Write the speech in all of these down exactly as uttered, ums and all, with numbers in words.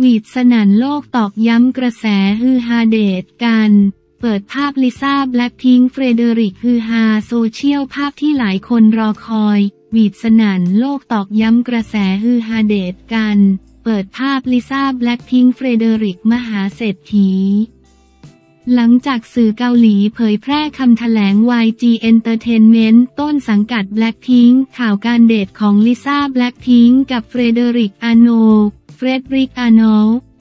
หวีดสนั่นโลกตอกย้ำกระแสฮือฮาเดทกันเปิดภาพลิซ่า Blackpink เฟรเดริกฮือฮาโซเชียลภาพที่หลายคนรอคอยหวีดสนั่นโลกตอกย้ำกระแสฮือฮาเดทกันเปิดภาพลิซ่า Blackpink เฟรเดริกมหาเศรษฐีหลังจากสื่อเกาหลีเผยแพร่คำแถลง วาย จี Entertainment ต้นสังกัด Blackpink ข่าวการเดทของลิซ่า Blackpink กับเฟรเดริก อาร์โนเฟรดริก อาร์โน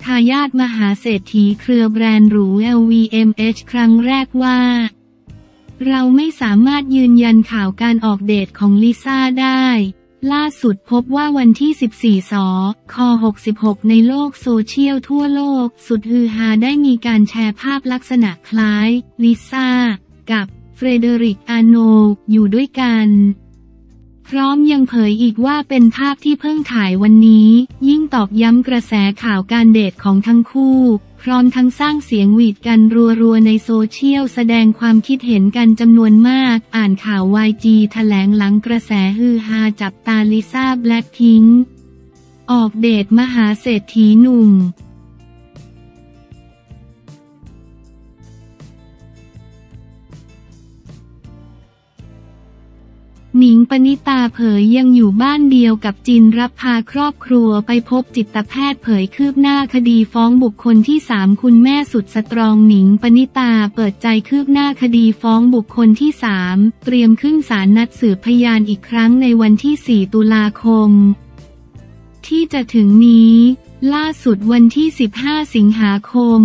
ทายาทมหาเศรษฐีเครือแบรนด์หรู แอล วี เอ็ม เอช ครั้งแรกว่าเราไม่สามารถยืนยันข่าวการออกเดทของลิซ่าได้ล่าสุดพบว่าวันที่ สิบสี่ ศ.ค.หกสิบหกในโลกโซเชียลทั่วโลกสุดฮือฮาได้มีการแชร์ภาพลักษณะคล้ายลิซ่ากับเฟรเดริก อาร์โนอยู่ด้วยกันพร้อมยังเผยอีกว่าเป็นภาพที่เพิ่งถ่ายวันนี้ยิ่งตอกย้ำกระแสข่าวการเดทของทั้งคู่พร้อมทั้งสร้างเสียงหวีดกันรัวๆในโซเชียลแสดงความคิดเห็นกันจำนวนมากอ่านข่าว วาย จี แถลงหลังกระแสฮือฮาจับตาลิซ่า Blackpink ออกเดทมหาเศรษฐีหนุ่มหนิง ปณิตาเผยยังอยู่บ้านเดียวกับจินรับพาครอบครัวไปพบจิตแพทย์เผยคืบหน้าคดีฟ้องบุคคลที่สามคุณแม่สุดสตรองหนิง ปณิตาเปิดใจคืบหน้าคดีฟ้องบุคคลที่สามเตรียมขึ้นศาลนัดสืบพยานอีกครั้งในวันที่สี่ ตุลาคมที่จะถึงนี้ล่าสุดวันที่สิบห้า สิงหาคม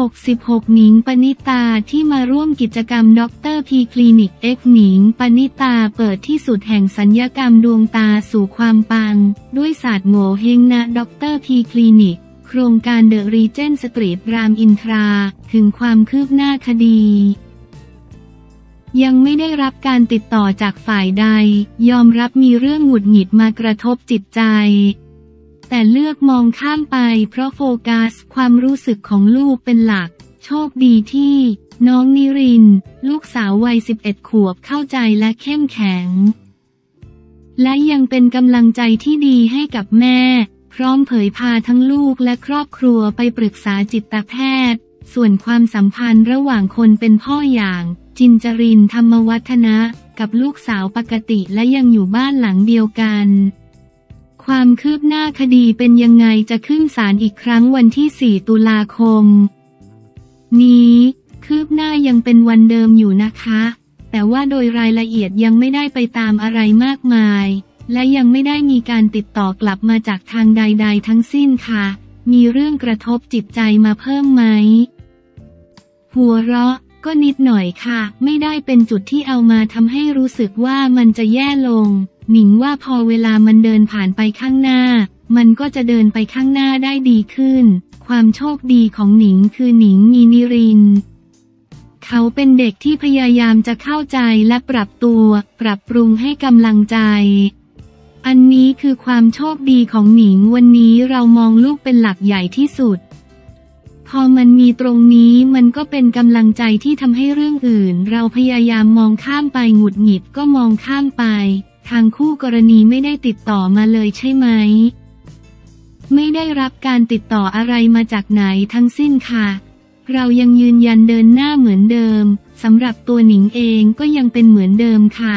หกสิบหกหนิง ปณิตาที่มาร่วมกิจกรรมด็อกเตอร์พีคลินิกเอ็กหนิง ปณิตาเปิดที่สุดแห่งศัลยกรรมดวงตาสู่ความปังด้วยศาสตร์โง่เฮงณด็อกเตอร์พีคลินิกโครงการเดอะรีเจนต์สตรีทรามอินทราถึงความคืบหน้าคดียังไม่ได้รับการติดต่อจากฝ่ายใดยอมรับมีเรื่องหงุดหงิดมากระทบจิตใจแต่เลือกมองข้ามไปเพราะโฟกัสความรู้สึกของลูกเป็นหลักโชคดีที่น้องนิรินทร์ลูกสาววัยสิบเอ็ดขวบเข้าใจและเข้มแข็งและยังเป็นกำลังใจที่ดีให้กับแม่พร้อมเผยพาทั้งลูกและครอบครัวไปปรึกษาจิตแพทย์ส่วนความสัมพันธ์ระหว่างคนเป็นพ่ออย่างจินจรินธรรมวัฒนะกับลูกสาวปกติและยังอยู่บ้านหลังเดียวกันความคืบหน้าคดีเป็นยังไงจะขึ้นศาลอีกครั้งวันที่สี่ ตุลาคมนี้คืบหน้ายังเป็นวันเดิมอยู่นะคะแต่ว่าโดยรายละเอียดยังไม่ได้ไปตามอะไรมากมายและยังไม่ได้มีการติดต่อกลับมาจากทางใดๆทั้งสิ้นค่ะมีเรื่องกระทบจิตใจมาเพิ่มไหมหัวเราะก็นิดหน่อยค่ะไม่ได้เป็นจุดที่เอามาทำให้รู้สึกว่ามันจะแย่ลงหนิงว่าพอเวลามันเดินผ่านไปข้างหน้ามันก็จะเดินไปข้างหน้าได้ดีขึ้นความโชคดีของหนิงคือหนิงมีนิรินทร์เขาเป็นเด็กที่พยายามจะเข้าใจและปรับตัวปรับปรุงให้กำลังใจอันนี้คือความโชคดีของหนิงวันนี้เรามองลูกเป็นหลักใหญ่ที่สุดพอมันมีตรงนี้มันก็เป็นกำลังใจที่ทำให้เรื่องอื่นเราพยายามมองข้ามไปหงุดหงิดก็มองข้ามไปทางคู่กรณีไม่ได้ติดต่อมาเลยใช่ไหมไม่ได้รับการติดต่ออะไรมาจากไหนทั้งสิ้นค่ะเรายังยืนยันเดินหน้าเหมือนเดิมสำหรับตัวหนิงเองก็ยังเป็นเหมือนเดิมค่ะ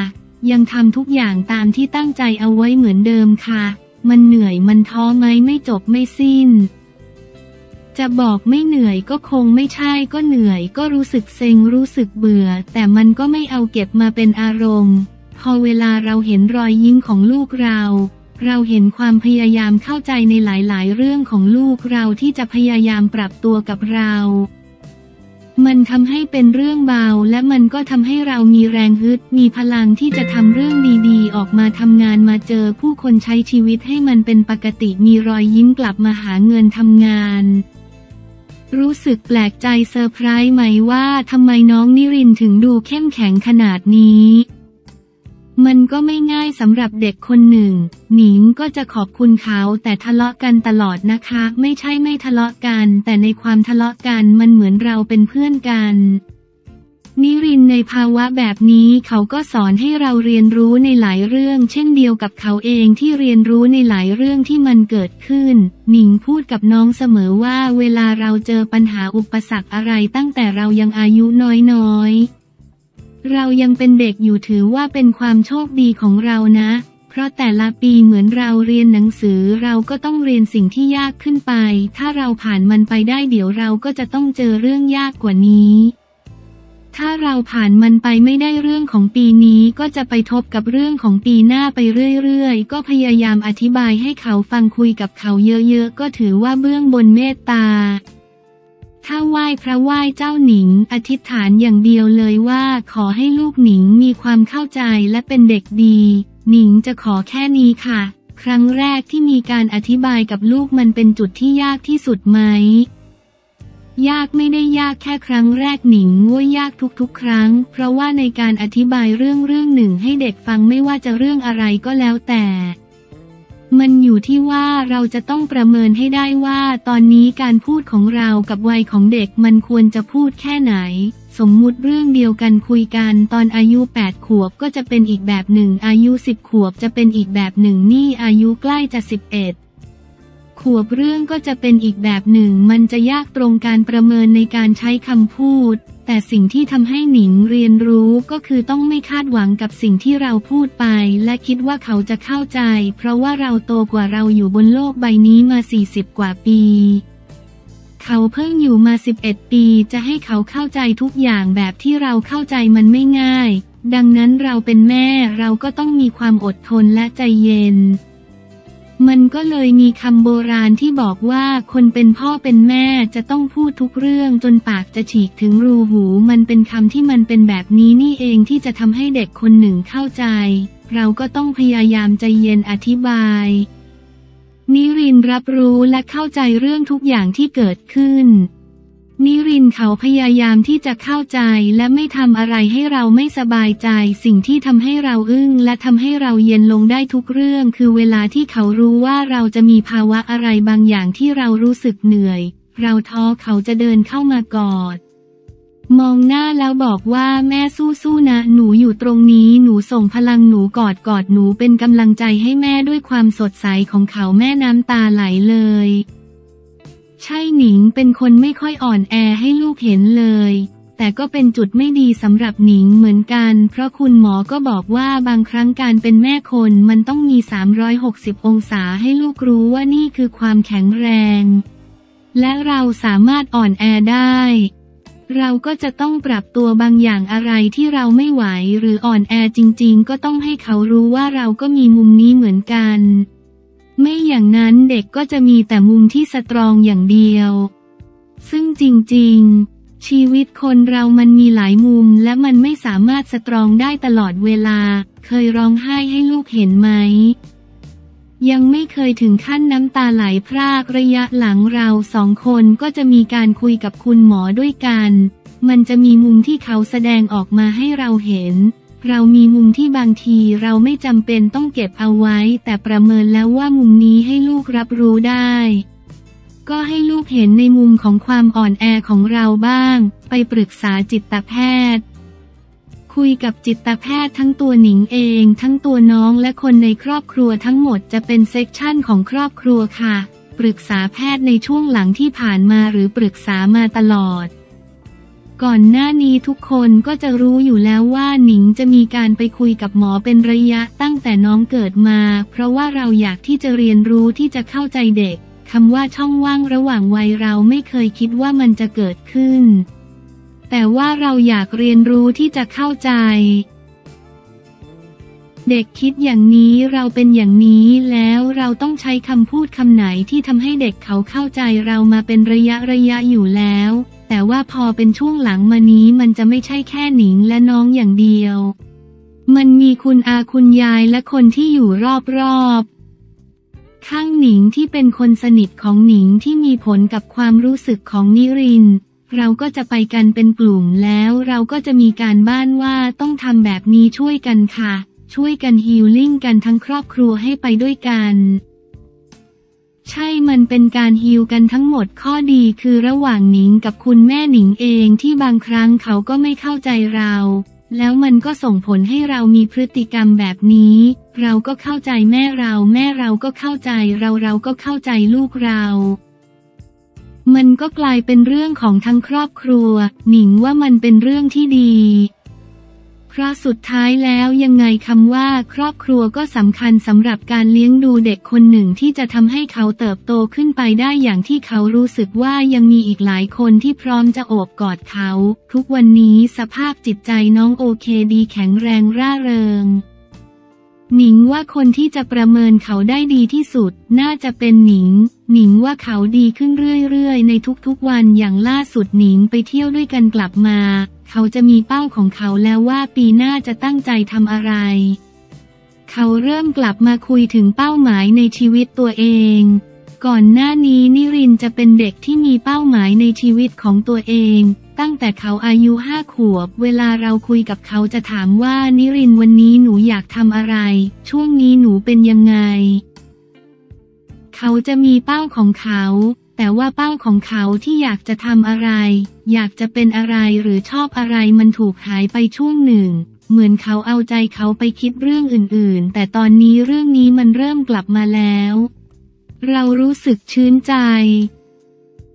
ยังทำทุกอย่างตามที่ตั้งใจเอาไว้เหมือนเดิมค่ะมันเหนื่อยมันท้อไหมไม่จบไม่สิ้นจะบอกไม่เหนื่อยก็คงไม่ใช่ก็เหนื่อยก็รู้สึกเซ็งรู้สึกเบื่อแต่มันก็ไม่เอาเก็บมาเป็นอารมณ์พอเวลาเราเห็นรอยยิ้มของลูกเราเราเห็นความพยายามเข้าใจในหลายๆเรื่องของลูกเราที่จะพยายามปรับตัวกับเรามันทำให้เป็นเรื่องเบาและมันก็ทำให้เรามีแรงฮึดมีพลังที่จะทำเรื่องดีๆออกมาทำงานมาเจอผู้คนใช้ชีวิตให้มันเป็นปกติมีรอยยิ้มกลับมาหาเงินทำงานรู้สึกแปลกใจเซอร์ไพรส์ไหมว่าทำไมน้องนิรินทร์ถึงดูเข้มแข็งขนาดนี้มันก็ไม่ง่ายสำหรับเด็กคนหนึ่งหนิงก็จะขอบคุณเขาแต่ทะเลาะกันตลอดนะคะไม่ใช่ไม่ทะเลาะกันแต่ในความทะเลาะกันมันเหมือนเราเป็นเพื่อนกันนิริ นในภาวะแบบนี้เขาก็สอนให้เราเรียนรู้ในหลายเรื่องเช่นเดียวกับเขาเองที่เรียนรู้ในหลายเรื่องที่มันเกิดขึ้นหนิงพูดกับน้องเสมอว่าเวลาเราเจอปัญหาอุปสรรคอะไรตั้งแต่เรายังอายุน้อยๆเรายังเป็นเด็กอยู่ถือว่าเป็นความโชคดีของเรานะเพราะแต่ละปีเหมือนเราเรียนหนังสือเราก็ต้องเรียนสิ่งที่ยากขึ้นไปถ้าเราผ่านมันไปได้เดี๋ยวเราก็จะต้องเจอเรื่องยากกว่านี้ถ้าเราผ่านมันไปไม่ได้เรื่องของปีนี้ก็จะไปทบกับเรื่องของปีหน้าไปเรื่อยๆก็พยายามอธิบายให้เขาฟังคุยกับเขาเยอะๆก็ถือว่าเบื้องบนเมตตาถ้าไหว้พระไหว้เจ้าหนิงอธิษฐานอย่างเดียวเลยว่าขอให้ลูกหนิงมีความเข้าใจและเป็นเด็กดีหนิงจะขอแค่นี้ค่ะครั้งแรกที่มีการอธิบายกับลูกมันเป็นจุดที่ยากที่สุดไหมยากไม่ได้ยากแค่ครั้งแรกหนิงว่ายากทุกๆครั้งเพราะว่าในการอธิบายเรื่องเรื่องหนึ่งให้เด็กฟังไม่ว่าจะเรื่องอะไรก็แล้วแต่มันอยู่ที่ว่าเราจะต้องประเมินให้ได้ว่าตอนนี้การพูดของเรากับวัยของเด็กมันควรจะพูดแค่ไหนสมมุติเรื่องเดียวกันคุยกันตอนอายุแปดขวบก็จะเป็นอีกแบบหนึ่งอายุสิบขวบจะเป็นอีกแบบหนึ่งนี่อายุใกล้จะสิบเอ็ดขวบเรื่องก็จะเป็นอีกแบบหนึ่งมันจะยากตรงการประเมินในการใช้คำพูดแต่สิ่งที่ทำให้หนิงเรียนรู้ก็คือต้องไม่คาดหวังกับสิ่งที่เราพูดไปและคิดว่าเขาจะเข้าใจเพราะว่าเราโตกว่าเราอยู่บนโลกใบนี้มาสี่สิบกว่าปีเขาเพิ่งอยู่มาสิบเอ็ดปีจะให้เขาเข้าใจทุกอย่างแบบที่เราเข้าใจมันไม่ง่ายดังนั้นเราเป็นแม่เราก็ต้องมีความอดทนและใจเย็นมันก็เลยมีคำโบราณที่บอกว่าคนเป็นพ่อเป็นแม่จะต้องพูดทุกเรื่องจนปากจะฉีกถึงรูหูมันเป็นคำที่มันเป็นแบบนี้นี่เองที่จะทำให้เด็กคนหนึ่งเข้าใจเราก็ต้องพยายามใจเย็นอธิบายนิรินทร์รับรู้และเข้าใจเรื่องทุกอย่างที่เกิดขึ้นนิรินทร์เขาพยายามที่จะเข้าใจและไม่ทำอะไรให้เราไม่สบายใจสิ่งที่ทำให้เราอึ้งและทำให้เราเย็นลงได้ทุกเรื่องคือเวลาที่เขารู้ว่าเราจะมีภาวะอะไรบางอย่างที่เรารู้สึกเหนื่อยเราท้อเขาจะเดินเข้ามากอดมองหน้าแล้วบอกว่าแม่สู้ๆนะหนูอยู่ตรงนี้หนูส่งพลังหนูกอดกอดหนูเป็นกำลังใจให้แม่ด้วยความสดใสของเขาแม่น้ำตาไหลเลยใช่หนิงเป็นคนไม่ค่อยอ่อนแอให้ลูกเห็นเลยแต่ก็เป็นจุดไม่ดีสำหรับหนิงเหมือนกันเพราะคุณหมอก็บอกว่าบางครั้งการเป็นแม่คนมันต้องมีสามร้อยหกสิบองศาให้ลูกรู้ว่านี่คือความแข็งแรงและเราสามารถอ่อนแอได้เราก็จะต้องปรับตัวบางอย่างอะไรที่เราไม่ไหวหรืออ่อนแอจริงๆก็ต้องให้เขารู้ว่าเราก็มีมุมนี้เหมือนกันไม่อย่างนั้นเด็กก็จะมีแต่มุมที่สตรองอย่างเดียวซึ่งจริงๆชีวิตคนเรามันมีหลายมุมและมันไม่สามารถสตรองได้ตลอดเวลาเคยร้องไห้ให้ลูกเห็นไหมยังไม่เคยถึงขั้นน้ำตาไหลพรากระยะหลังเราสองคนก็จะมีการคุยกับคุณหมอด้วยกันมันจะมีมุมที่เขาแสดงออกมาให้เราเห็นเรามีมุมที่บางทีเราไม่จำเป็นต้องเก็บเอาไว้แต่ประเมินแล้วว่ามุมนี้ให้ลูกรับรู้ได้ก็ให้ลูกเห็นในมุมของความอ่อนแอของเราบ้างไปปรึกษาจิตแพทย์คุยกับจิตแพทย์ทั้งตัวหนิงเองทั้งตัวน้องและคนในครอบครัวทั้งหมดจะเป็นเซกชันของครอบครัวค่ะปรึกษาแพทย์ในช่วงหลังที่ผ่านมาหรือปรึกษามาตลอดก่อนหน้านี้ทุกคนก็จะรู้อยู่แล้วว่าหนิงจะมีการไปคุยกับหมอเป็นระยะตั้งแต่น้องเกิดมาเพราะว่าเราอยากที่จะเรียนรู้ที่จะเข้าใจเด็กคำว่าช่องว่างระหว่างวัยเราไม่เคยคิดว่ามันจะเกิดขึ้นแต่ว่าเราอยากเรียนรู้ที่จะเข้าใจเด็กคิดอย่างนี้เราเป็นอย่างนี้แล้วเราต้องใช้คำพูดคำไหนที่ทำให้เด็กเขาเข้าใจเรามาเป็นระยะระยะอยู่แล้วแต่ว่าพอเป็นช่วงหลังมานี้มันจะไม่ใช่แค่หนิงและน้องอย่างเดียวมันมีคุณอาคุณยายและคนที่อยู่รอบๆข้างหนิงที่เป็นคนสนิทของหนิงที่มีผลกับความรู้สึกของนิรินทร์เราก็จะไปกันเป็นกลุ่มแล้วเราก็จะมีการบ้านว่าต้องทำแบบนี้ช่วยกันค่ะช่วยกันฮีลลิ่งกันทั้งครอบครัวให้ไปด้วยกัน ใช่มันเป็นการฮีลกันทั้งหมดข้อดีคือระหว่างหนิงกับคุณแม่หนิงเองที่บางครั้งเขาก็ไม่เข้าใจเราแล้วมันก็ส่งผลให้เรามีพฤติกรรมแบบนี้เราก็เข้าใจแม่เราแม่เราก็เข้าใจเราเราก็เข้าใจลูกเรามันก็กลายเป็นเรื่องของทั้งครอบครัวหนิงว่ามันเป็นเรื่องที่ดีเพราะสุดท้ายแล้วยังไงคำว่าครอบครัวก็สำคัญสำหรับการเลี้ยงดูเด็กคนหนึ่งที่จะทำให้เขาเติบโตขึ้นไปได้อย่างที่เขารู้สึกว่ายังมีอีกหลายคนที่พร้อมจะโอบกอดเขาทุกวันนี้สภาพจิตใจน้องโอเคดีแข็งแรงร่าเริงหนิงว่าคนที่จะประเมินเขาได้ดีที่สุดน่าจะเป็นหนิงหนิงว่าเขาดีขึ้นเรื่อยๆในทุกๆวันอย่างล่าสุดหนิงไปเที่ยวด้วยกันกลับมาเขาจะมีเป้าของเขาแล้วว่าปีหน้าจะตั้งใจทำอะไรเขาเริ่มกลับมาคุยถึงเป้าหมายในชีวิตตัวเองก่อนหน้านี้นิรินจะเป็นเด็กที่มีเป้าหมายในชีวิตของตัวเองตั้งแต่เขาอายุห้าขวบเวลาเราคุยกับเขาจะถามว่านิรินวันนี้หนูอยากทำอะไรช่วงนี้หนูเป็นยังไงเขาจะมีเป้าของเขาแต่ว่าเป้าของเขาที่อยากจะทำอะไรอยากจะเป็นอะไรหรือชอบอะไรมันถูกหายไปช่วงหนึ่งเหมือนเขาเอาใจเขาไปคิดเรื่องอื่นๆแต่ตอนนี้เรื่องนี้มันเริ่มกลับมาแล้วเรารู้สึกชื่นใจ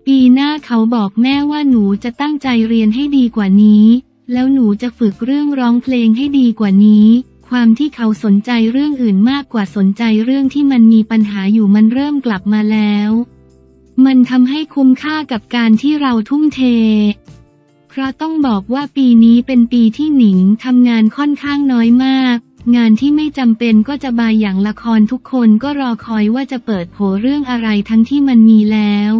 ปีหน้าเขาบอกแม่ว่าหนูจะตั้งใจเรียนให้ดีกว่านี้แล้วหนูจะฝึกเรื่องร้องเพลงให้ดีกว่านี้ความที่เขาสนใจเรื่องอื่นมากกว่าสนใจเรื่องที่มันมีปัญหาอยู่มันเริ่มกลับมาแล้วมันทำให้คุ้มค่ากับการที่เราทุ่มเทเพราะต้องบอกว่าปีนี้เป็นปีที่หนิงทำงานค่อนข้างน้อยมากงานที่ไม่จำเป็นก็จะบายอย่างละครทุกคนก็รอคอยว่าจะเปิดโผเรื่องอะไรทั้งที่มันมีแล้ว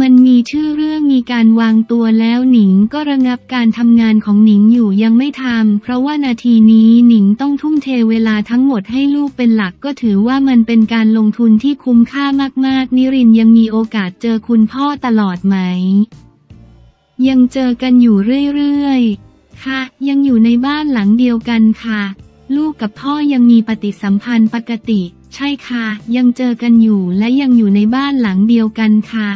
มันมีชื่อเรื่องมีการวางตัวแล้วหนิงก็ระงับการทำงานของหนิงอยู่ยังไม่ทำเพราะว่านาทีนี้หนิงต้องทุ่มเทเวลาทั้งหมดให้ลูกเป็นหลักก็ถือว่ามันเป็นการลงทุนที่คุ้มค่ามากๆนิรินยังมีโอกาสเจอคุณพ่อตลอดไหมยังเจอกันอยู่เรื่อยๆค่ะยังอยู่ในบ้านหลังเดียวกันค่ะลูกกับพ่อยังมีปฏิสัมพันธ์ปกติใช่ค่ะยังเจอกันอยู่และยังอยู่ในบ้านหลังเดียวกันค่ะ